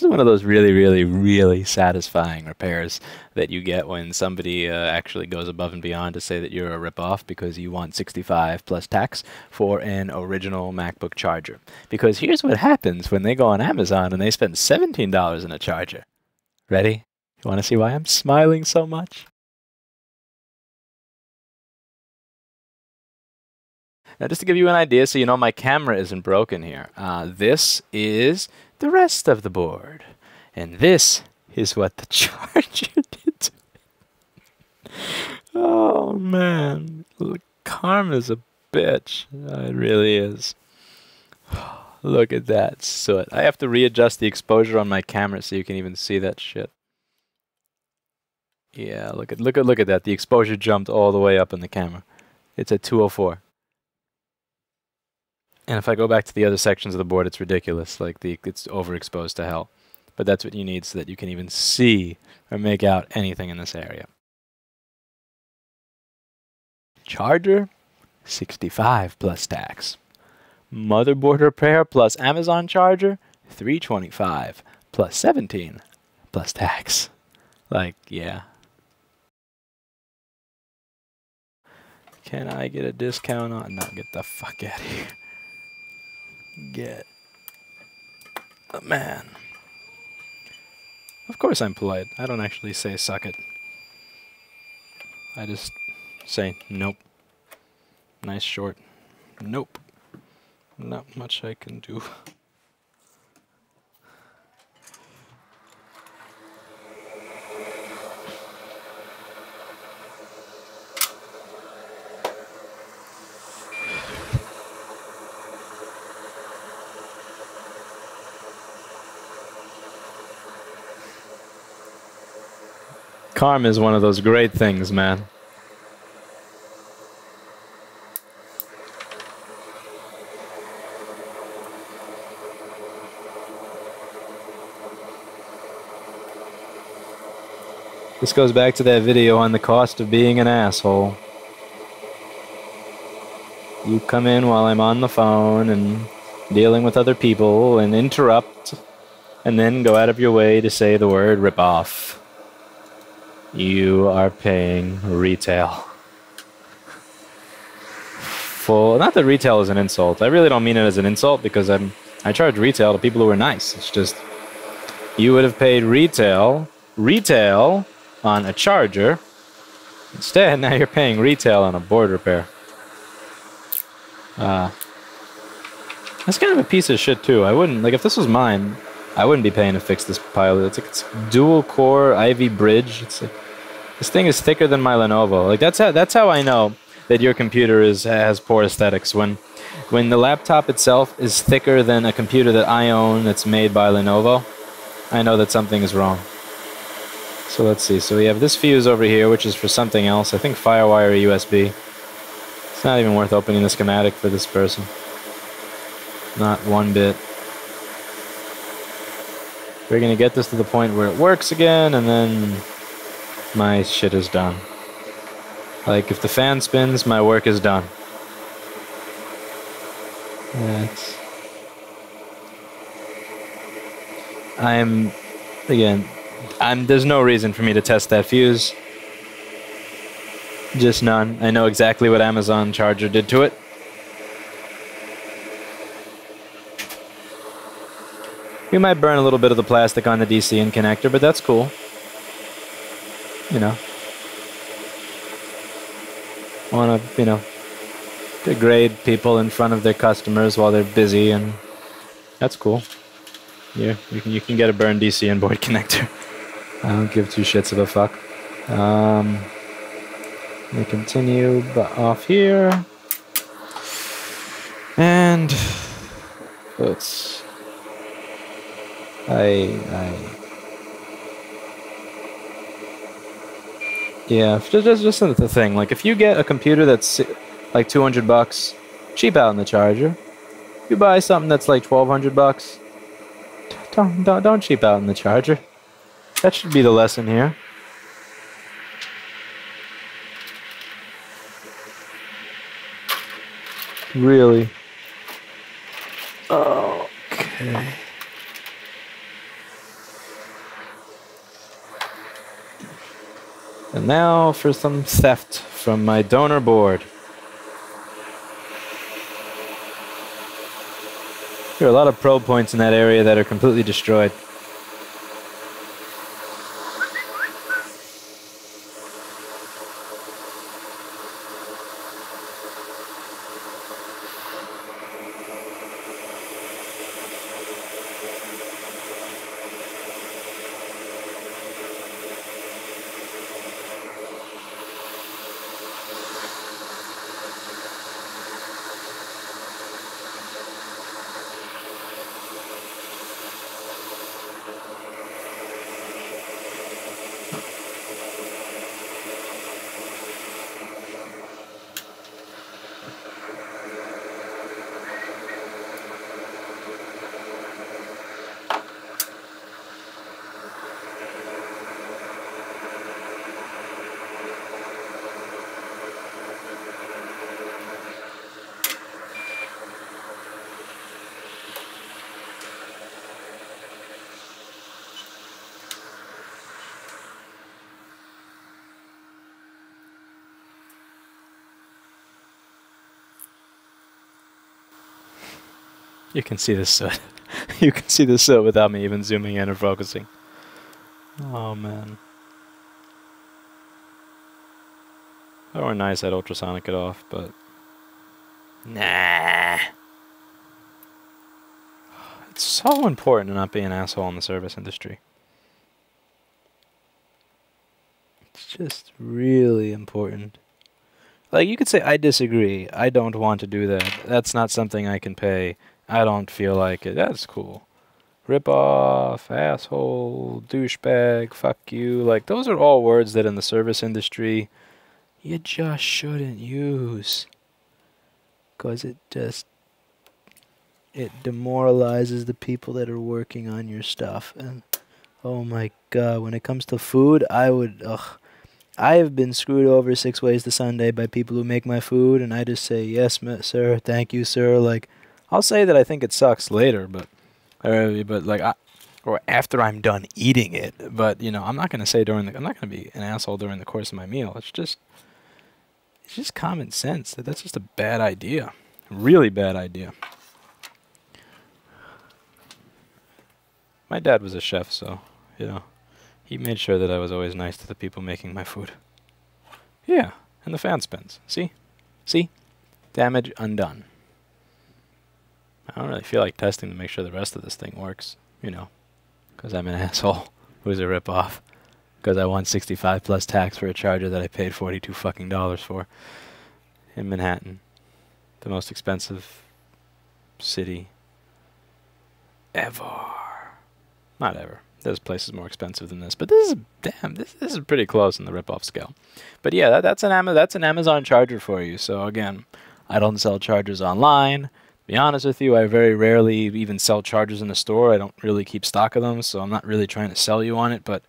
This is one of those really, really, really satisfying repairs that you get when somebody actually goes above and beyond to say that you're a ripoff because you want $65 plus tax for an original MacBook charger. Because here's what happens when they go on Amazon and they spend $17 on a charger. Ready? You want to see why I'm smiling so much? Now, just to give you an idea, so you know my camera isn't broken here, this is the rest of the board. And this is what the charger did to it. Oh, man. Look, karma's a bitch. It really is. Look at that soot. I have to readjust the exposure on my camera so you can even see that shit. Yeah, look at that. The exposure jumped all the way up in the camera. It's at 204. And if I go back to the other sections of the board, it's ridiculous. Like, it's overexposed to hell. But that's what you need so that you can even see or make out anything in this area. Charger, $65 plus tax. Motherboard repair plus Amazon charger, $325 plus $17 plus tax. Like, yeah. Can I get a discount on? No, get the fuck out of here. Get a man. Of course I'm polite. I don't actually say suck it. I just say nope. Nice short. Nope. Not much I can do. Karma is one of those great things, man. This goes back to that video on the cost of being an asshole. You come in while I'm on the phone and dealing with other people and interrupt and then go out of your way to say the word ripoff. You are paying retail. Full, not that retail is an insult. I really don't mean it as an insult because I charge retail to people who are nice. It's just you would have paid retail on a charger. Instead, now you're paying retail on a board repair. That's kind of a piece of shit too. I wouldn't, like if this was mine, I wouldn't be paying to fix this pile. It's like it's dual core Ivy Bridge. It's like, this thing is thicker than my Lenovo. Like that's how I know that your computer has poor aesthetics. When the laptop itself is thicker than a computer that I own that's made by Lenovo, I know that something is wrong. So let's see. So we have this fuse over here, which is for something else. I think FireWire or USB. It's not even worth opening the schematic for this person. Not one bit. We're going to get this to the point where it works again, and then my shit is done. Like, if the fan spins, my work is done. That's... there's no reason for me to test that fuse. Just none. I know exactly what Amazon charger did to it. We might burn a little bit of the plastic on the DC in connector, but that's cool. You know. I want to, you know, degrade people in front of their customers while they're busy, and that's cool. Yeah, you can get a burned DC inboard connector. I don't give two shits of a fuck. We continue off here. And let's... yeah, just the thing. Like, if you get a computer that's like $200, cheap out in the charger. If you buy something that's like $1,200, don't cheap out in the charger. That should be the lesson here. Really. Okay. And now for some theft from my donor board. There are a lot of probe points in that area that are completely destroyed. You can see this soot. You can see this soot without me even zooming in or focusing. Oh man. That were nice that ultrasonic it off, but nah. It's so important to not be an asshole in the service industry. It's just really important. Like you could say I disagree. I don't want to do that. That's not something I can pay. I don't feel like it. That's cool. Rip off, asshole, douchebag, fuck you. Like, those are all words that in the service industry you just shouldn't use. Because it just, it demoralizes the people that are working on your stuff. And oh my God, when it comes to food, I would, ugh. I have been screwed over 6 ways to Sunday by people who make my food, and I just say, yes, sir, thank you, sir. Like, I'll say that I think it sucks later, but like, or after I'm done eating it. But you know, I'm not gonna say during the. I'm not gonna be an asshole during the course of my meal. It's just common sense that that's just a bad idea, a really bad idea. My dad was a chef, so you know, he made sure that I was always nice to the people making my food. Yeah, and the fan spins. See, damage undone. I don't really feel like testing to make sure the rest of this thing works, you know, because I'm an asshole who's a ripoff, because I want 65 plus tax for a charger that I paid $42 fucking for in Manhattan, the most expensive city ever. Not ever. There's places more expensive than this, but this is damn. This is pretty close in the ripoff scale. But yeah, that's an Amazon charger for you. So again, I don't sell chargers online. Be honest with you, I very rarely even sell chargers in the store. I don't really keep stock of them, so I'm not really trying to sell you on it. But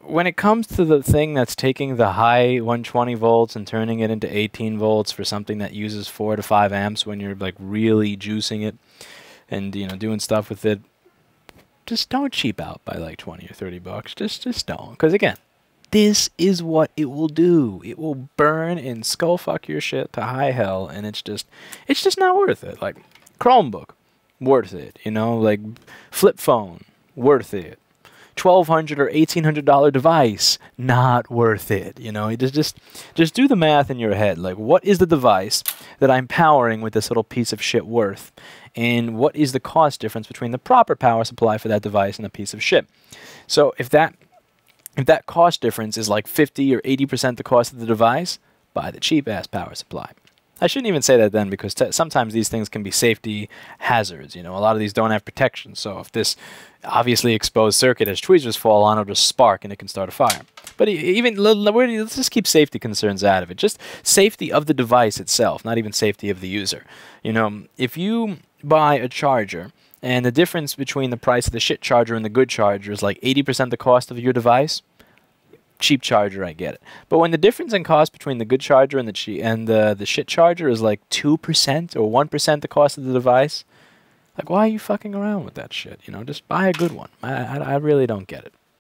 when it comes to the thing that's taking the high 120 volts and turning it into 18 volts for something that uses 4 to 5 amps when you're like really juicing it and you know doing stuff with it, just don't cheap out by like 20 or 30 bucks. Just don't, because again, this is what it will do. It will burn and skullfuck your shit to high hell, and it's just not worth it. Like Chromebook, worth it. You know, like flip phone, worth it. $1,200 or $1,800 device, not worth it. You know, just do the math in your head. Like, what is the device that I'm powering with this little piece of shit worth? And what is the cost difference between the proper power supply for that device and a piece of shit? So if that cost difference is like 50 or 80% the cost of the device, buy the cheap-ass power supply. I shouldn't even say that then, because sometimes these things can be safety hazards. You know, a lot of these don't have protection. So if this obviously exposed circuit has tweezers fall on, it'll just spark and it can start a fire. But even let's just keep safety concerns out of it. Just safety of the device itself, not even safety of the user. You know, if you buy a charger, and the difference between the price of the shit charger and the good charger is like 80% the cost of your device. Cheap charger, I get it. But when the difference in cost between the good charger and the shit charger is like 2% or 1% the cost of the device, like why are you fucking around with that shit? You know, just buy a good one. I really don't get it.